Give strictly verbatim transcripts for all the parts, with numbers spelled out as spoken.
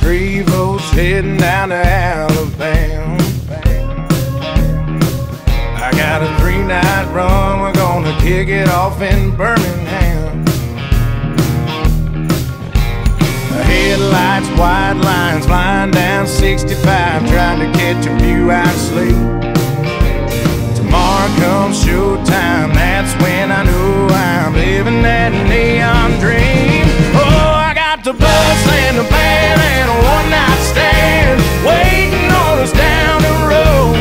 Prevost heading down to Alabama. I got a three-night run, we're gonna kick it off in Birmingham. Headlights, wide lines, flying down sixty-five, trying to catch a few hours sleep. Tomorrow comes showtime, that's when I know I'm living that neon dream. Oh, I got the bus and the band and a one-night stand waiting on us down the road.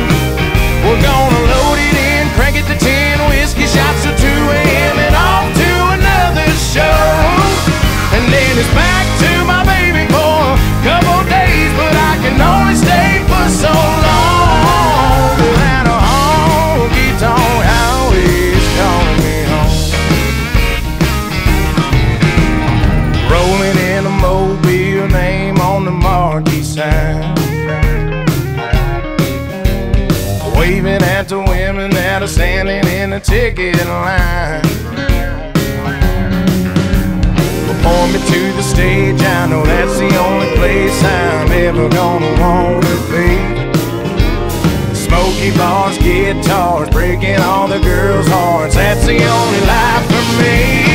We're gonna load it in, crank it to ten, whiskey shots till two A M and off to another show. And then it's back to my baby for a couple days, but I can only stay for so long. And a honky tonk always calling me home. Rolling in a mobile, name on the marquee sign, waving at the women that are standing in the ticket line. Point me to the stage, I know that's the only place I'm ever gonna wanna be. Smoky bars, guitars, breaking all the girls' hearts, that's the only life for me.